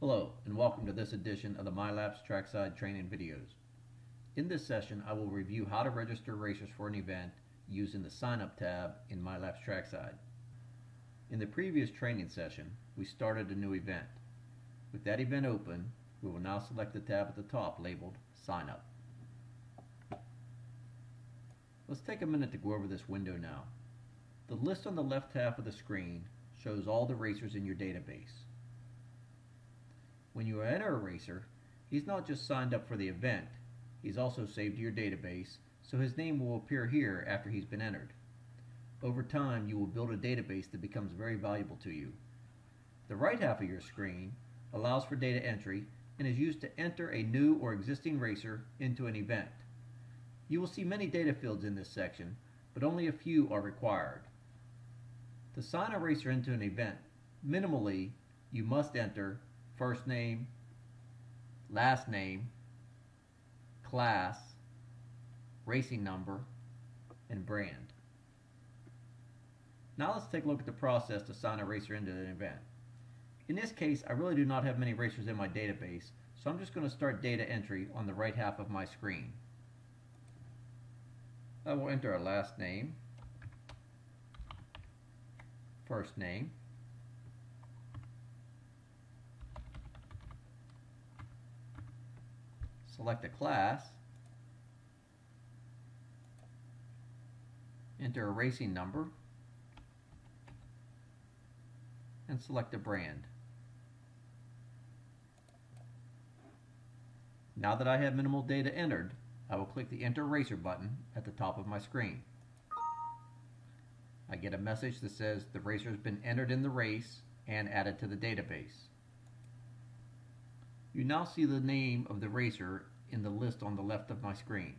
Hello and welcome to this edition of the Mylaps Trackside training videos. In this session I will review how to register racers for an event using the Sign Up tab in Mylaps Trackside. In the previous training session we started a new event. With that event open, we will now select the tab at the top labeled Sign Up. Let's take a minute to go over this window now. The list on the left half of the screen shows all the racers in your database. When you enter a racer, he's not just signed up for the event, he's also saved to your database, so his name will appear here after he's been entered. Over time, you will build a database that becomes very valuable to you. The right half of your screen allows for data entry and is used to enter a new or existing racer into an event. You will see many data fields in this section, but only a few are required. To sign a racer into an event, minimally, you must enter first name, last name, class, racing number, and brand. Now let's take a look at the process to sign a racer into an event. In this case, I really do not have many racers in my database, so I'm just going to start data entry on the right half of my screen. I will enter a last name, first name, select a class, enter a racing number, and select a brand. Now that I have minimal data entered, I will click the Enter Racer button at the top of my screen. I get a message that says the racer has been entered in the race and added to the database. You now see the name of the racer in the list on the left of my screen.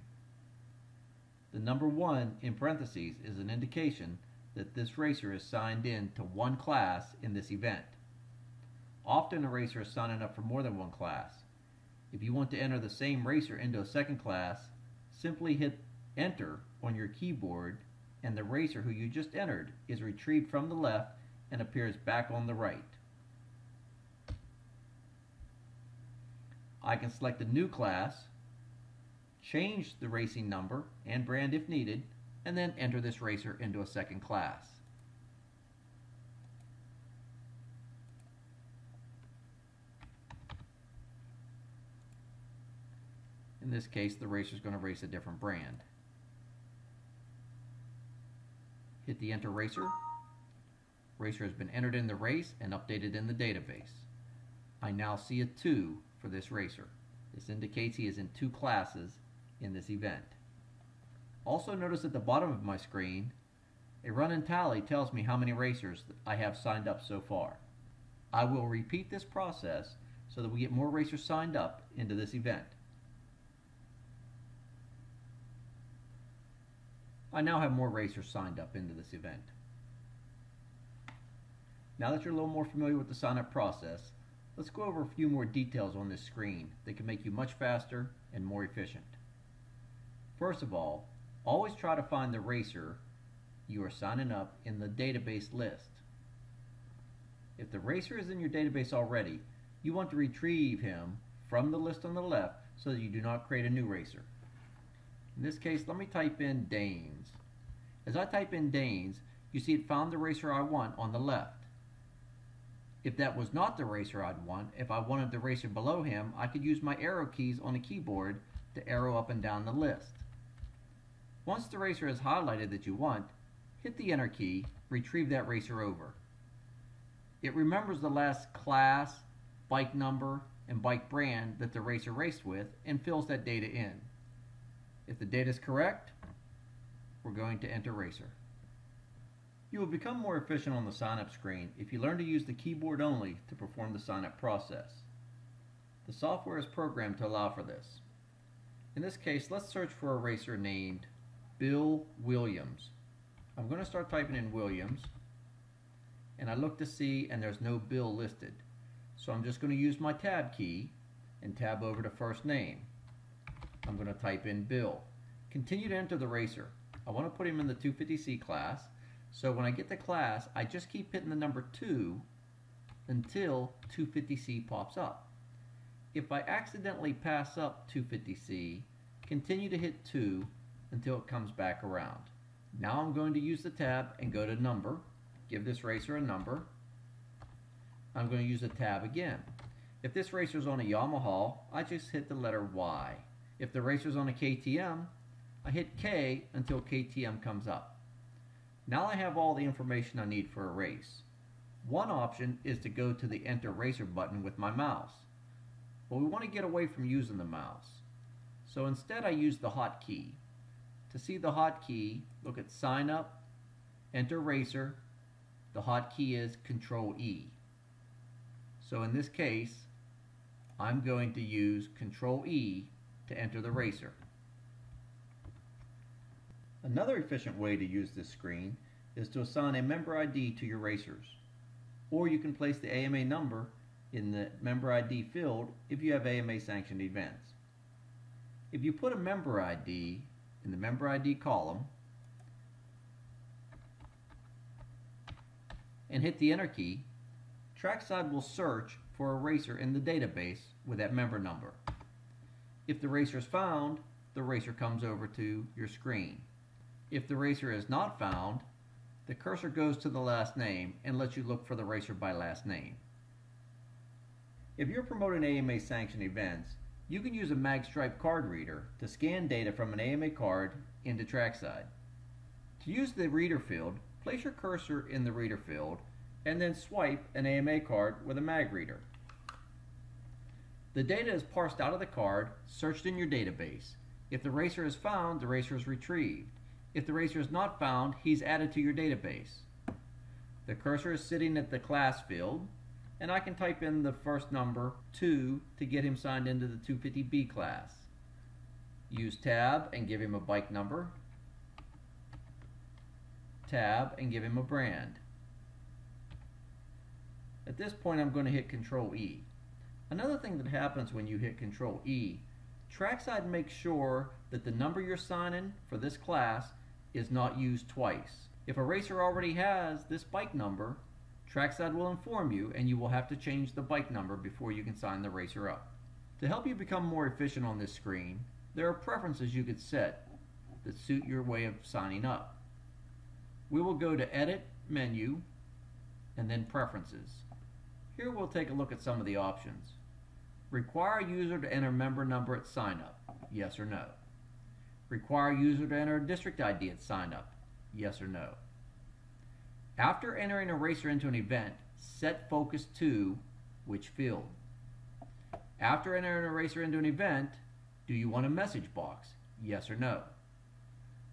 The number 1 in parentheses is an indication that this racer is signed in to one class in this event. Often a racer is signing up for more than one class. If you want to enter the same racer into a second class, simply hit Enter on your keyboard and the racer who you just entered is retrieved from the left and appears back on the right. I can select a new class, change the racing number and brand if needed, and then enter this racer into a second class. In this case, the racer is going to race a different brand. Hit the Enter Racer. Racer has been entered in the race and updated in the database. I now see a 2 for this racer. This indicates he is in 2 classes in this event. Also notice at the bottom of my screen, a run and tally tells me how many racers I have signed up so far. I will repeat this process so that we get more racers signed up into this event. I now have more racers signed up into this event. Now that you're a little more familiar with the sign-up process, let's go over a few more details on this screen that can make you much faster and more efficient. First of all, always try to find the racer you are signing up in the database list. If the racer is in your database already, you want to retrieve him from the list on the left so that you do not create a new racer. In this case, let me type in Danes. As I type in Danes, you see it found the racer I want on the left. If that was not the racer I'd want, if I wanted the racer below him, I could use my arrow keys on the keyboard to arrow up and down the list. Once the racer is highlighted that you want, hit the Enter key, retrieve that racer over. It remembers the last class, bike number, and bike brand that the racer raced with and fills that data in. If the data is correct, we're going to enter racer. You will become more efficient on the sign-up screen if you learn to use the keyboard only to perform the sign-up process. The software is programmed to allow for this. In this case, let's search for a racer named Bill Williams. I'm going to start typing in Williams, and I look to see, and there's no Bill listed. So I'm just going to use my tab key and tab over to first name. I'm going to type in Bill. Continue to enter the racer. I want to put him in the 250C class. So when I get the class, I just keep hitting the number 2 until 250C pops up. If I accidentally pass up 250C, continue to hit 2 until it comes back around. Now I'm going to use the tab and go to number, give this racer a number. I'm going to use the tab again. If this racer is on a Yamaha, I just hit the letter Y. If the racer is on a KTM, I hit K until KTM comes up. Now I have all the information I need for a race. One option is to go to the Enter Racer button with my mouse. But we want to get away from using the mouse. So instead I use the hotkey. To see the hotkey, look at Sign Up, Enter Racer. The hotkey is Control E. So in this case, I'm going to use Control E to enter the racer. Another efficient way to use this screen is to assign a member ID to your racers. Or you can place the AMA number in the member ID field if you have AMA sanctioned events. If you put a member ID in the member ID column and hit the enter key, Trackside will search for a racer in the database with that member number. If the racer is found, the racer comes over to your screen. If the racer is not found, the cursor goes to the last name and lets you look for the racer by last name. If you're promoting AMA sanctioned events, you can use a MagStripe card reader to scan data from an AMA card into Trackside. To use the reader field, place your cursor in the reader field and then swipe an AMA card with a mag reader. The data is parsed out of the card, searched in your database. If the racer is found, the racer is retrieved. If the racer is not found, he's added to your database. The cursor is sitting at the class field, and I can type in the first number 2 to get him signed into the 250B class. Use tab and give him a bike number, tab and give him a brand. At this point I'm going to hit Control E. Another thing that happens when you hit Control E, Trackside makes sure that the number you're signing for this class is not used twice. If a racer already has this bike number, Trackside will inform you and you will have to change the bike number before you can sign the racer up. To help you become more efficient on this screen, there are preferences you could set that suit your way of signing up. We will go to Edit, Menu, and then Preferences. Here we'll take a look at some of the options. Require a user to enter member number at sign up, yes or no. Require a user to enter a district ID at sign up, yes or no. After entering a racer into an event, set focus to which field. After entering a racer into an event, do you want a message box, yes or no?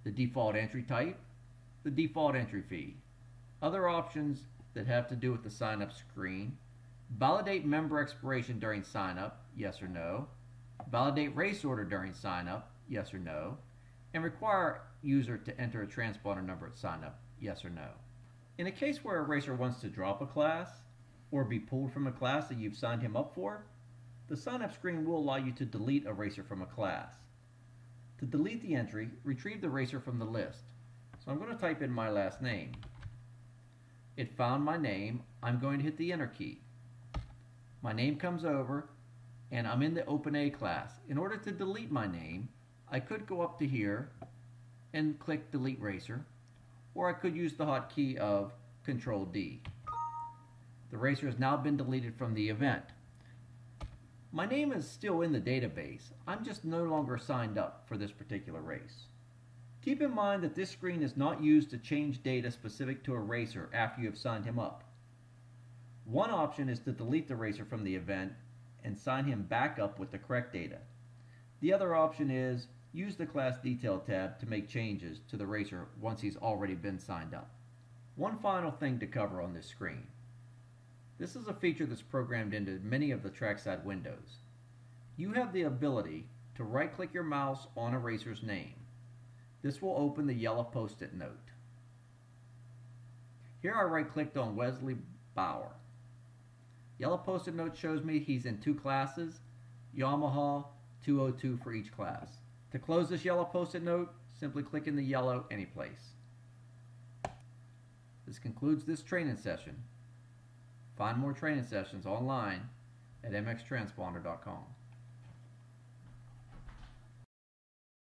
The default entry type, the default entry fee. Other options that have to do with the sign up screen: validate member expiration during sign up, yes or no. Validate race order during sign up, yes or no. And require user to enter a transponder number at sign up, yes or no. In a case where a racer wants to drop a class or be pulled from a class that you've signed him up for, the sign up screen will allow you to delete a racer from a class. To delete the entry, retrieve the racer from the list. So I'm going to type in my last name. It found my name. I'm going to hit the enter key. My name comes over and I'm in the Open A class. In order to delete my name, I could go up to here and click delete racer, or I could use the hotkey of Control D. The racer has now been deleted from the event. My name is still in the database. I'm just no longer signed up for this particular race. Keep in mind that this screen is not used to change data specific to a racer after you have signed him up. One option is to delete the racer from the event and sign him back up with the correct data. The other option is use the Class Detail tab to make changes to the racer once he's already been signed up. One final thing to cover on this screen. This is a feature that's programmed into many of the Trackside windows. You have the ability to right-click your mouse on a racer's name. This will open the yellow post-it note. Here I right-clicked on Wesley Bauer. Yellow post-it note shows me he's in 2 classes, Yamaha, 202 for each class. To close this yellow post-it note, simply click in the yellow anyplace. This concludes this training session. Find more training sessions online at mxtransponder.com.